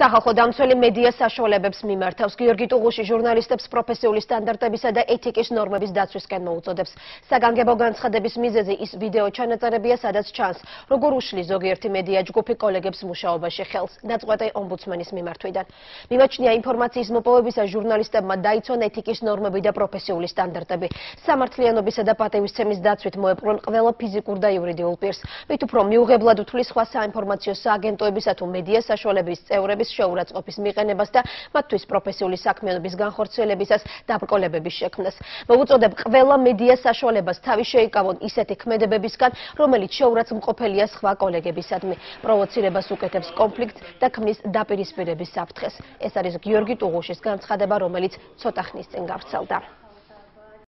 სახალხო დამცველი მედია საშუალებებს მიმართავს. გიორგი ტუღუში ჟურნალისტებს პროფესიული სტანდარტებისა და ეთიკის ნორმების დაცვისკენ მოუწოდებს. საგანგებო განცხადების მიზეზი ის ვიდეო ჩანაწერებია, სადაც ჩანს, როგორ უშლის ზოგიერთი მედია ჯგუფი კოლეგებს მუშაობაში ხელს. Ნაწყვეტი ომბუდსმენის მიმართვიდან. მიმაჩნია ინფორმაციის მოპოვებისა ჟურნალისტებმა დაიცვან ეთიკის ნორმები და პროფესიული სტანდარტები. სამართლიანობისა და პატივისცემის დაცვით მოეპყრონ ყველა ფიზიკურ და იურიდიულ პირს. მით უფრო მიუღებლად უთვლის სხვა საინფორმაციო სააგენტოებისა თუ მედია საშუალების წევრების შეურაცხყოფის მიყენებას და მათთვის პროფესიული საქმიანობის განხორციელებისას დაბრკოლებების შექმნას. მოუწოდებ ყველა მედია საშუალებას თავის შეიკავონ ისეთი ქმედებებისგან, რომელიც შეურაცხმყოფელია სხვა კოლეგებისადმი. პროვოცირებას უკეთებს კონფლიქტს და ქმნის დაპირისპირების საფრთხეს. ეს არის გიორგი ტუღუშის განცხადება, რომელიც ცოტა ხნის წინ გავრცელდა.